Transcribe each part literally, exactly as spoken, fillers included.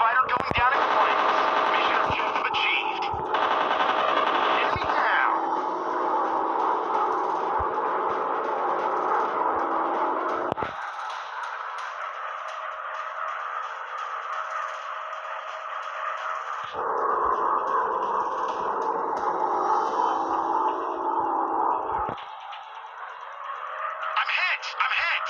fighter going down in flames. Mission just achieved. Enemy down. I'm hit. I'm hit.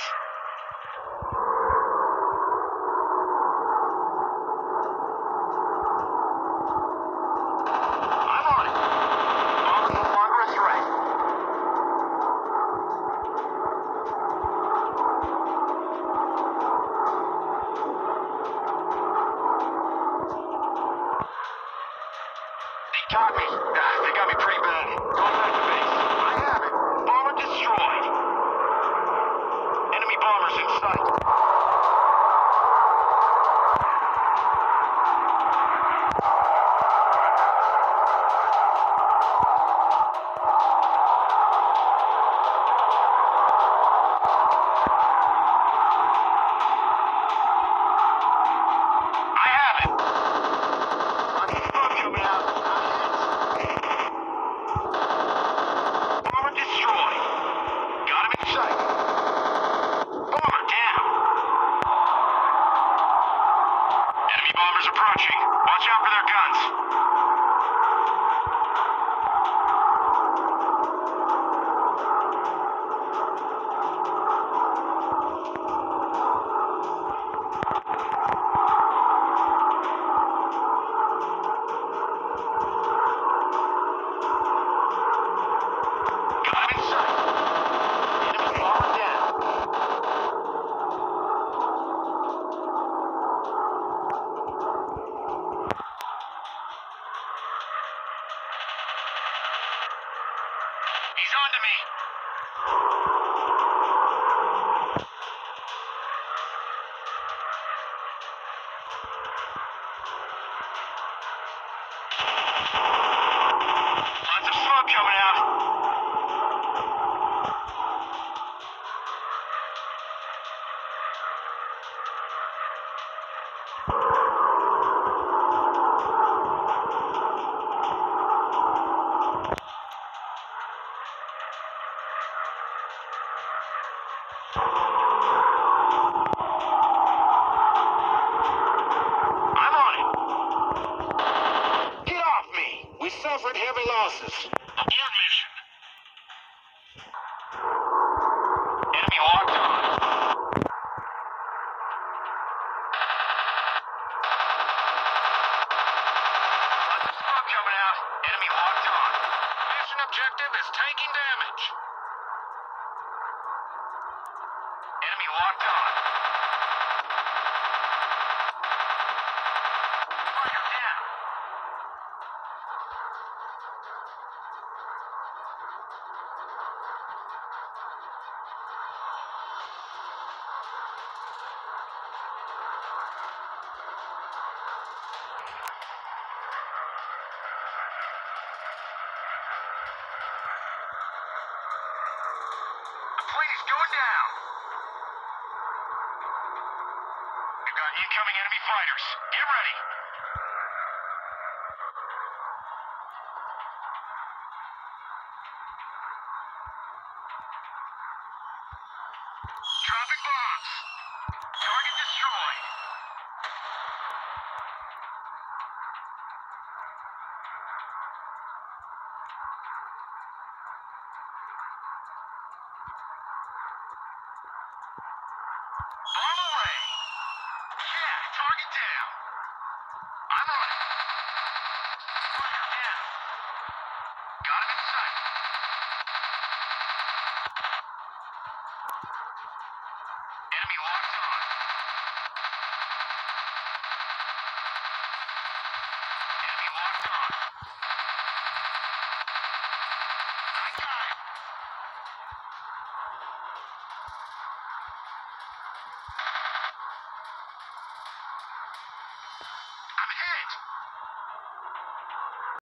Copy. Ah, they got me pretty bad. Going back to base. I have it. Bomber destroyed. Enemy bombers in sight. Approaching. Watch out for their guns. Got him in sight. Enemy bomber down. He's on to me. Lots of smoke coming out. Suffered heavy losses. Abort mission. Enemy locked on. Lots of smoke coming out. Enemy locked on. Mission objective is taking damage. Enemy locked on. Please, going down. We've got incoming enemy fighters. Get ready.